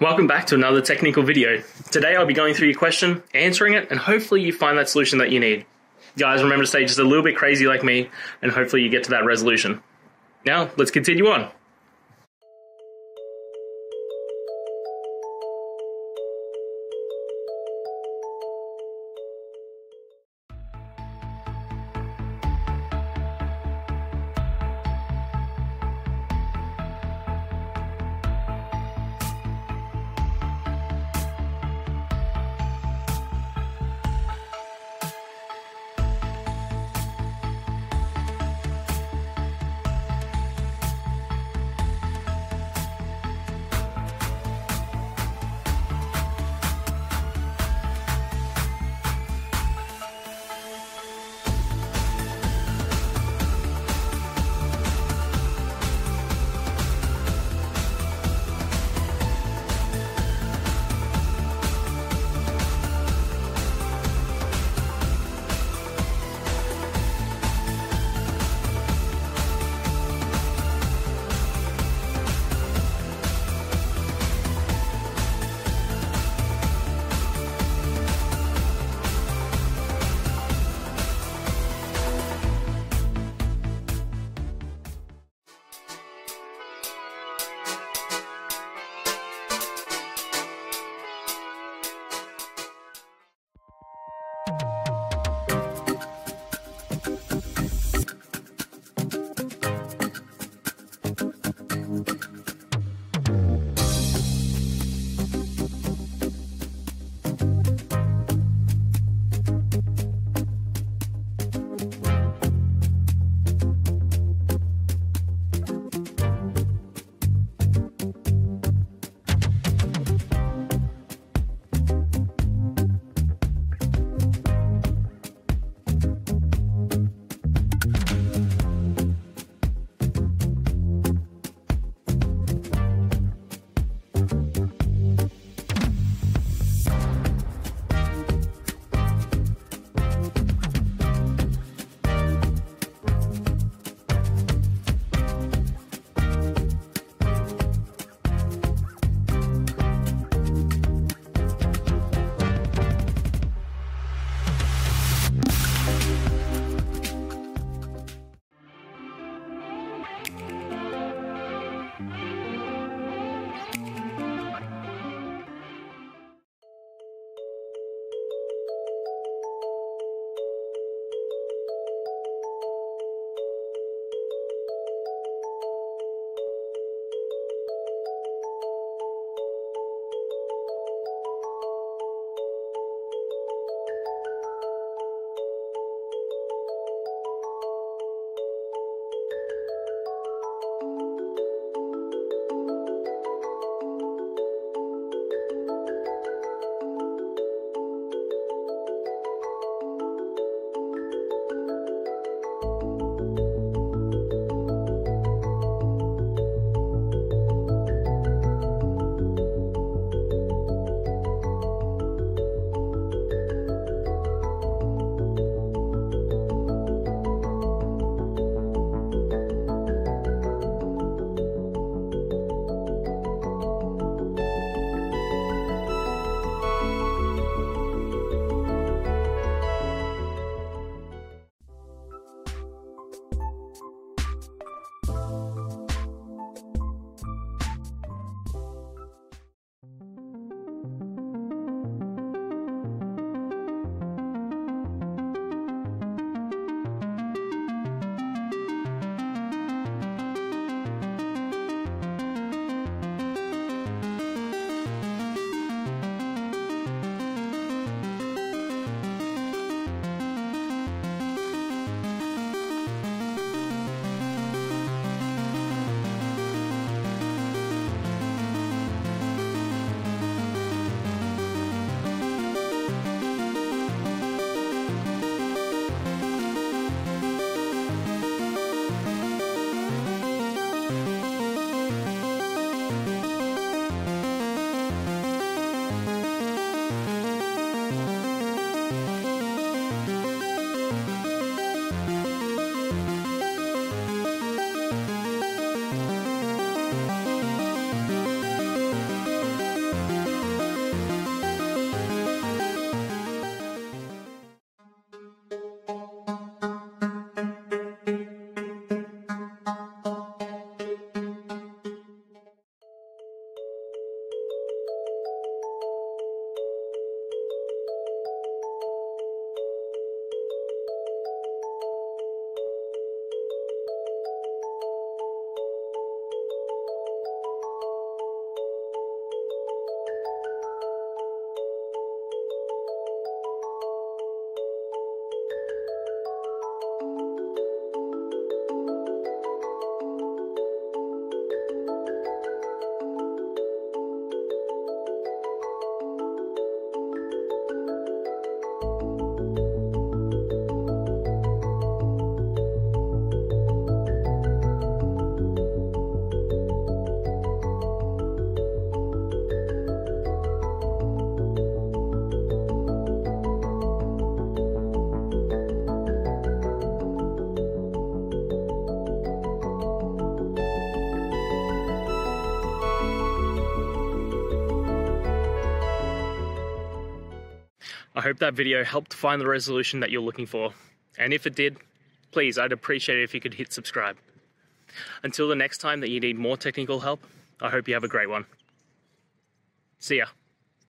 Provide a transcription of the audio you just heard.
Welcome back to another technical video. Today I'll be going through your question, answering it, and hopefully you find that solution that you need. Guys, remember to stay just a little bit crazy like me, and hopefully you get to that resolution. Now, let's continue on. I hope that video helped find the resolution that you're looking for. And if it did, please, I'd appreciate it if you could hit subscribe. Until the next time that you need more technical help, I hope you have a great one. See ya.